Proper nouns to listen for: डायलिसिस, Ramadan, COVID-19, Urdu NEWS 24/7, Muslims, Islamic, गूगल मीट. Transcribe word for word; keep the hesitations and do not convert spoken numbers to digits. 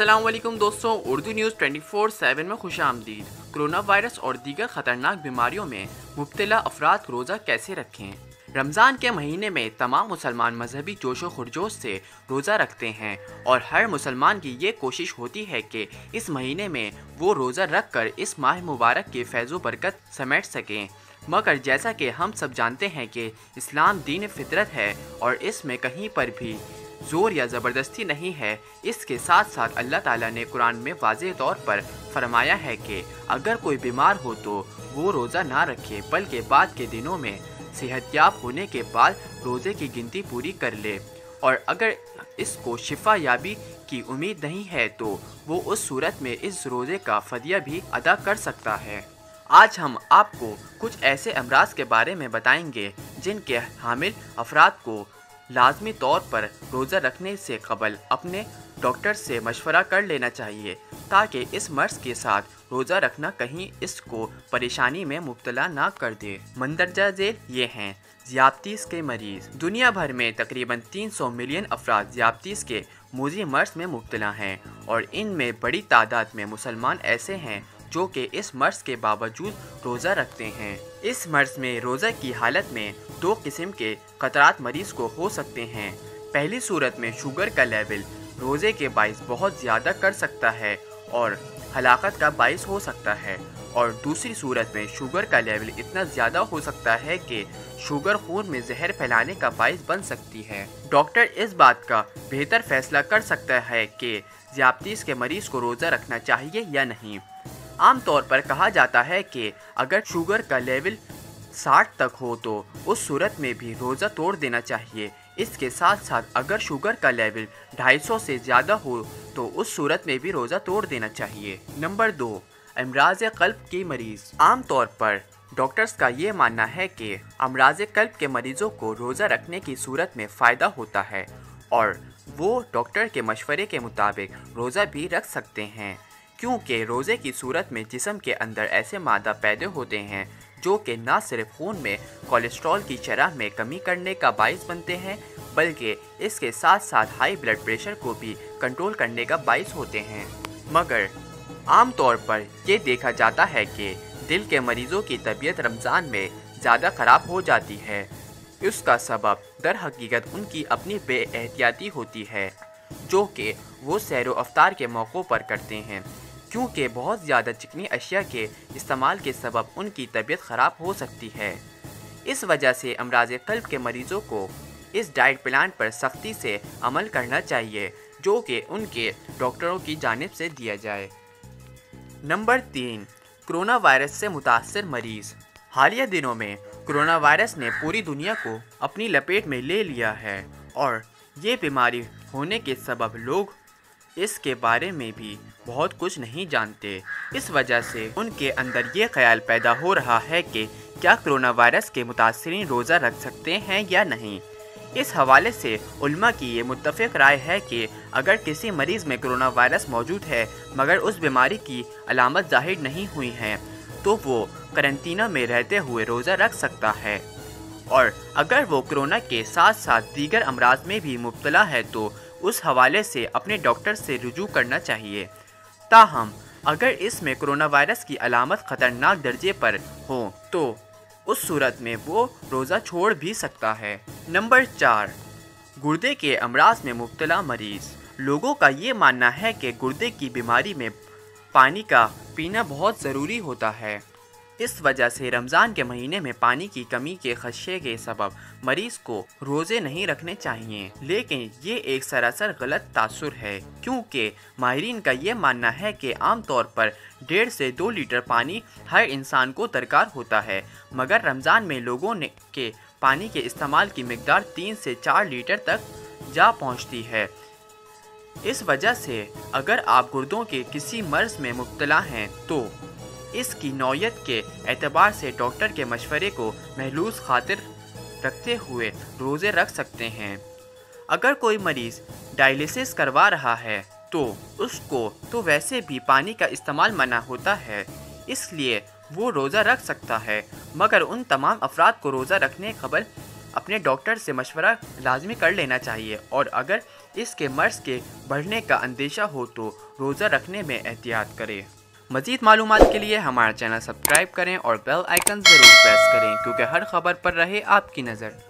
अस्सलाम वालेकुम दोस्तों, Urdu news twenty four seven में खुश आमदीद। कोरोना वायरस और दीगर ख़तरनाक बीमारियों में मुब्तला अफराद को रोज़ा कैसे रखें। रमज़ान के महीने में तमाम मुसलमान मजहबी जोश व खरोश से रोज़ा रखते हैं और हर मुसलमान की ये कोशिश होती है कि इस महीने में वो रोज़ा रख कर इस माह मुबारक के फैज़ो बरकत समेट सकें। मगर जैसा कि हम सब जानते हैं कि इस्लाम दीन फितरत है और इसमें कहीं पर भी ज़ोर या ज़बरदस्ती नहीं है। इसके साथ साथ अल्लाह ताला ने कुरान में वाज़ेह तौर पर फरमाया है कि अगर कोई बीमार हो तो वो रोज़ा ना रखे, बल्कि बाद के दिनों में सेहतयाब होने के बाद रोज़े की गिनती पूरी कर ले, और अगर इसको शिफा याबी की उम्मीद नहीं है तो वो उस सूरत में इस रोज़े का फ़दिया भी अदा कर सकता है। आज हम आपको कुछ ऐसे अमराज के बारे में बताएंगे जिनके हामिल अफराद को लाजमी तौर पर रोज़ा रखने से कबल अपने डॉक्टर से मशवरा कर लेना चाहिए, ताकि इस मर्ज़ के साथ रोज़ा रखना कहीं इसको परेशानी में मुब्तला ना कर दे। मंदरजा जेल ये हैं ज़ियाबतीस के मरीज़। दुनिया भर में तकरीबन तीन सौ मिलियन अफराद ज़ियाबतीस के मोज़ी मर्ज़ में मुब्तला हैं और इनमें बड़ी तादाद में मुसलमान ऐसे हैं जो कि इस मर्ज़ के बावजूद रोज़ा रखते हैं। इस मर्ज़ में रोज़ा की हालत में दो किस्म के ख़तरात मरीज़ को हो सकते हैं। पहली सूरत में शुगर का लेवल रोज़े के बाइस बहुत ज़्यादा कर सकता है और हलाकत का बाइस हो सकता है, और दूसरी सूरत में शुगर का लेवल इतना ज़्यादा हो सकता है कि शुगर खून में जहर फैलाने का बाइस बन सकती है। डॉक्टर इस बात का बेहतर फैसला कर सकता है कि ज़ियाबतीस के मरीज़ को रोज़ा रखना चाहिए या नहीं। आमतौर पर कहा जाता है कि अगर शुगर का लेवल साठ तक हो तो उस सूरत में भी रोज़ा तोड़ देना चाहिए। इसके साथ साथ अगर शुगर का लेवल दो सौ पचास से ज़्यादा हो तो उस सूरत में भी रोज़ा तोड़ देना चाहिए। नंबर दो, अमराज कल्ब के मरीज़। आमतौर पर डॉक्टर्स का ये मानना है कि अमराज कल्ब के मरीज़ों को रोज़ा रखने की सूरत में फ़ायदा होता है और वो डॉक्टर के मशवरे के मुताबिक रोज़ा भी रख सकते हैं, क्योंकि रोज़े की सूरत में जिस्म के अंदर ऐसे मादा पैदा होते हैं जो कि ना सिर्फ खून में कोलेस्ट्रॉल की शरह में कमी करने का बायस बनते हैं, बल्कि इसके साथ साथ हाई ब्लड प्रेशर को भी कंट्रोल करने का बायस होते हैं। मगर आमतौर पर यह देखा जाता है कि दिल के मरीज़ों की तबीयत रमज़ान में ज़्यादा ख़राब हो जाती है। इसका सबब दर हकीकत उनकी अपनी बेएहतियाती होती है जो कि वो सैरो अफ्तार के मौक़ों पर करते हैं, क्योंकि बहुत ज़्यादा चिकनी अशिया के इस्तेमाल के सबब उनकी तबीयत ख़राब हो सकती है। इस वजह से अमराज कल्ब के मरीज़ों को इस डाइट प्लान पर सख्ती से अमल करना चाहिए जो कि उनके डॉक्टरों की जानिब से दिया जाए। नंबर तीन, कोरोना वायरस से मुतासर मरीज़। हालिया दिनों में कोरोना वायरस ने पूरी दुनिया को अपनी लपेट में ले लिया है और ये बीमारी होने के सबब लोग इसके बारे में भी बहुत कुछ नहीं जानते। इस वजह से उनके अंदर ये ख्याल पैदा हो रहा है कि क्या कोरोना वायरस के मुतासरीन रोज़ा रख सकते हैं या नहीं। इस हवाले से उल्मा की ये मुत्तफ़िक़ राय है कि अगर किसी मरीज़ में कोरोना वायरस मौजूद है मगर उस बीमारी की अलामत ज़ाहिर नहीं हुई हैं तो वो करंटीना में रहते हुए रोज़ा रख सकता है, और अगर वो कोरोना के साथ साथ दीगर अमराज में भी मुब्तला है तो उस हवाले से अपने डॉक्टर से रुजू करना चाहिए। ताहम अगर इसमें कोरोना वायरस की अलामत ख़तरनाक दर्जे पर हो तो उस सूरत में वो रोज़ा छोड़ भी सकता है। नंबर चार, गुर्दे के अमराज में मुब्तला मरीज़। लोगों का ये मानना है कि गुर्दे की बीमारी में पानी का पीना बहुत ज़रूरी होता है। इस वजह से रमज़ान के महीने में पानी की कमी के खदशे के सबब मरीज़ को रोज़े नहीं रखने चाहिए, लेकिन ये एक सरासर गलत तासुर है, क्योंकि माहिरीन का ये मानना है कि आमतौर पर डेढ़ से दो लीटर पानी हर इंसान को दरकार होता है, मगर रमज़ान में लोगों ने के पानी के इस्तेमाल की मकदार तीन से चार लीटर तक जा पहुँचती है। इस वजह से अगर आप गुर्दों के किसी मर्ज़ में मुब्तला हैं तो इसकी नौयत के एतबार से डॉक्टर के मशवरे को महलूस खातिर रखते हुए रोज़े रख सकते हैं। अगर कोई मरीज़ डायलिसिस करवा रहा है तो उसको तो वैसे भी पानी का इस्तेमाल मना होता है, इसलिए वो रोज़ा रख सकता है, मगर उन तमाम अफराद को रोज़ा रखने के कबल अपने डॉक्टर से मशवरा लाजमी कर लेना चाहिए, और अगर इसके मर्ज के बढ़ने का अंदेशा हो तो रोज़ा रखने में एहतियात करें। मज़ीद मालूमात के लिए हमारा चैनल सब्सक्राइब करें और बेल आइकन ज़रूर प्रेस करें, क्योंकि हर खबर पर रहे आपकी नज़र।